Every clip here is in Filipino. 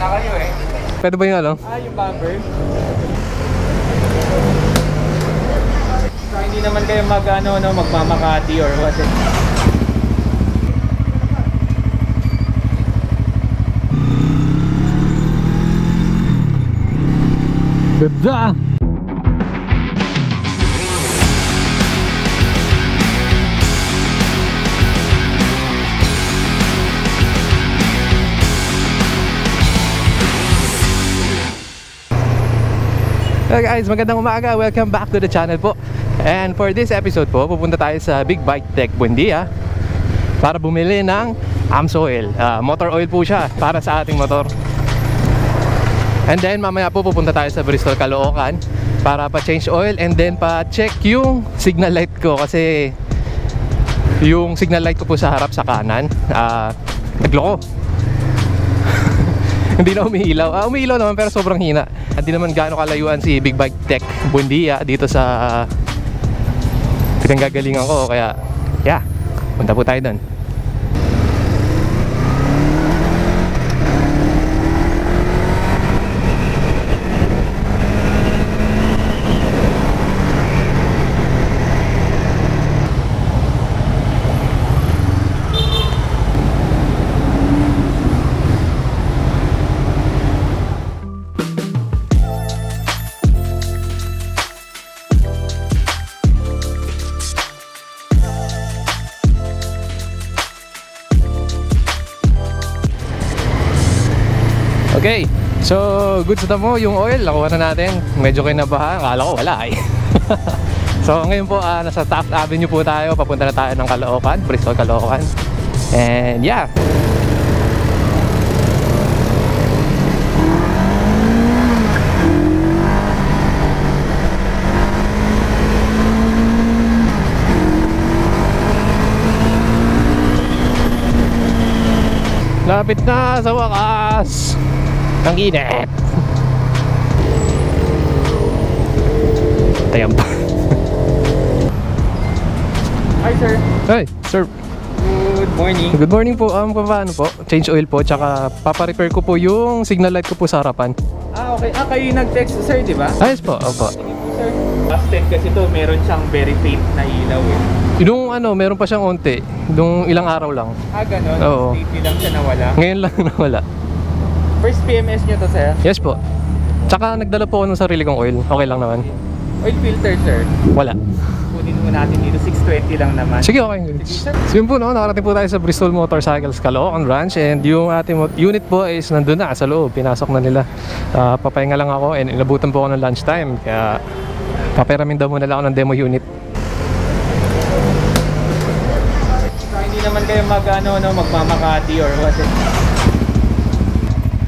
na kayo eh. Pwede ba yung ano? Ah, yung bumper. So, hindi naman kayo magmamakati or what it. Ganda! Hello guys, magandang umaga. Welcome back to the channel po. And for this episode po, pupunta tayo sa Big Bike Tech Buendia para bumili ng Amsoil. Motor oil po siya para sa ating motor. And then mamaya po pupunta tayo sa Bristol Caloocan para pa-change oil and then pa-check yung signal light ko kasi yung signal light ko po sa harap sa kanan nagloko. Hindi na umiilaw. Umiilaw naman pero sobrang hina. Hindi naman gaano kalayuan si Big Bike Tech Buendia dito sa pinanggagalingan ko. Kaya, yeah, punta po tayo doon. Okay, so goods na mo yung oil, nakuha na natin. Medyo kinabahan, akala ko wala eh. So ngayon po, nasa Taft Avenue po tayo. Papunta na tayo ng Caloocan, Bristol Caloocan. And yeah, lapit na sa wakas. Ang init. Tayam pa. Hi sir. Hi sir. Good morning. Good morning po. Paano po? Change oil po. Tsaka paparepair ko po yung signal light ko po sa harapan. Ah okay. Ah kayo nag-text sir diba? Ayos po. Opo. Sige po sir. Last time kasi to meron siyang very faint na ilaw eh. Yung ano, meron pa siyang onte. Yung ilang araw lang. Ah ganun? Oo. Lately lang siya nawala? Ngayon lang nawala. First PMS nyo to sir? Yes po. Tsaka nagdala po ako ng sarili kong oil. Okay lang naman. Oil filter sir? Wala. Kunin mo natin dito, 620 lang naman. Sige okay. So yun po no, nakarating po tayo sa Bristol Motorcycles Caloocan Ranch. And yung ating unit po is nandun na sa loob. Pinasok na nila. Papahinga lang ako and inabutan po ako ng lunchtime. Kaya paperaminda muna lang ako ng demo unit. So hindi naman kayo magmamakati or what it.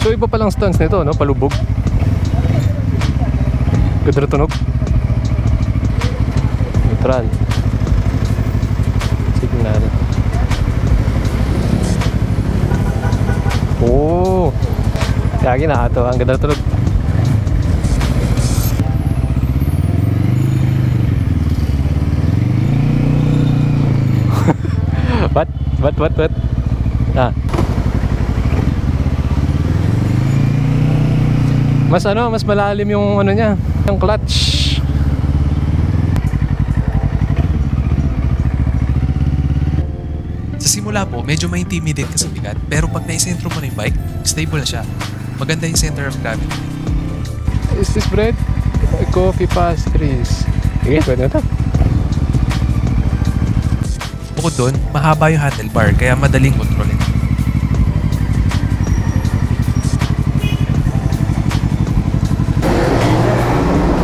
So iba palang stance nito, no? Palubog. Ganda na tunog. Neutral. Signal. Oh! Yagi na ito. Ang ganda na tunog. What? Ah. Mas ano, mas malalim yung ano niya, yung clutch. Sa simula po, medyo ma-intimidate ka sa bigat, pero pag naisentro mo na yung bike, stable na siya. Maganda yung center of gravity. Is this bread? Coffee pastries. Sige, pwede na ito. Bukod doon, mahaba yung handlebar, kaya madaling kontrolin.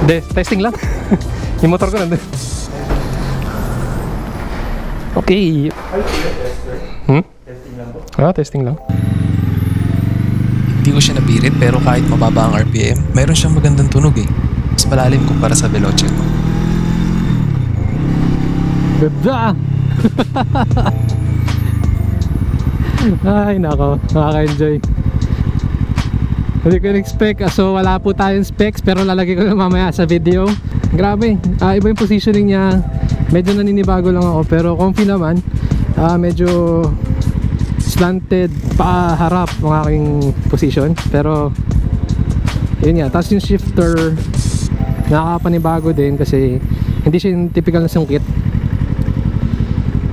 Testing lang. Yung motor ko nandun. Okay. Testing lang po. Ah, testing lang. Hindi ko siya napirit pero kahit mababa ang RPM, mayroon siyang magandang tunog eh. Mas malalim kumpara sa Veloce ko. Ganda! Ay nako, nakaka-enjoy. Hindi ko in-expect, so wala po tayong specs pero lalagay ko na mamaya sa video. Grabe, iba yung positioning niya. Medyo naninibago lang ako pero comfy naman. Medyo slanted pa harap ng aking position, pero yun nga. Tapos yung shifter nakakapanibago din kasi hindi siya yung typical na sungkit.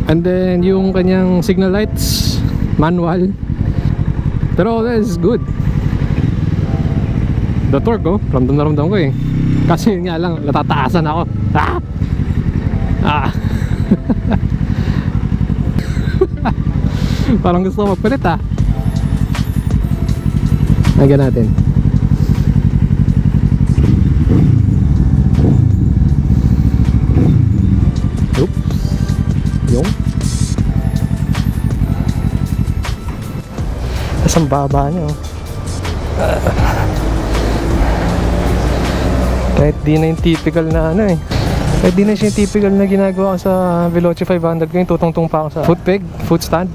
And then yung kanyang signal lights manual, pero that is good. The torque, oh, ramdam na ramdam ko eh, kasi yun nga lang, natataasan ako. Ah! Ah! Parang gusto ko magpalit, ah. Nagyan natin. Oops. Yung asang baba nyo. Kahit di na yung typical na ano eh, kahit di na siya yung typical na ginagawa ko sa Veloce 500 ko. Yung tutungtong pa ako sa foot peg, foot stand.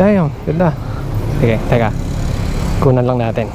Damn, ganda. Okay, teka, kunan lang natin.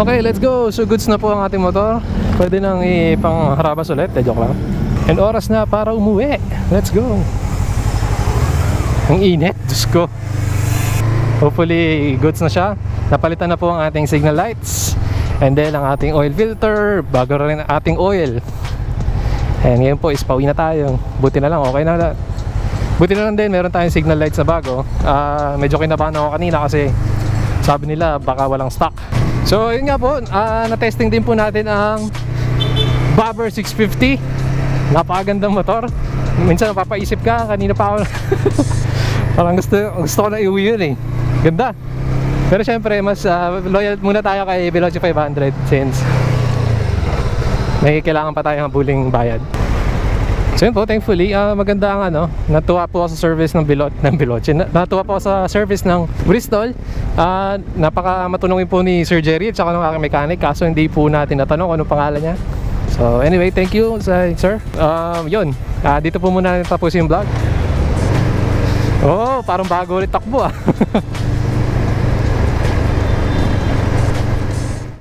Okay, let's go! So goods na po ang ating motor. Pwede nang ipangharabas ulit. Eh, joke lang. And oras na para umuwi. Let's go! Ang init. Diyos ko. Hopefully, goods na siya. Napalitan na po ang ating signal lights. And then, ang ating oil filter. Bago rin ang ating oil. And ngayon po, ispawi na tayo. Buti na lang, okay na lahat. Buti na lang din, meron tayong signal lights na bago. Medyo kinabahan ako kanina kasi sabi nila, baka walang stock. So yun nga po, na-testing din po natin ang Bobber 650. Napakagandang motor. Minsan napapaisip ka, kanina pa ako parang gusto ko na iuwi yun eh. Ganda. Pero syempre mas loyal muna tayo kay Veloce 500 since may kailangan pa tayong buling bayad. So yun po, thankfully, maganda ang ano. Natuwa po ako sa service ng Veloce. Natuwa po ako sa service ng Bristol. Napaka matunungin po ni Sir Jerry at saka ng aking mechanic. Kaso hindi po natin natanong kung anong pangalan niya. So anyway, thank you, sir. Yun, dito po muna natin tapusin yung vlog. Oh, parang bago ulit takbo ah.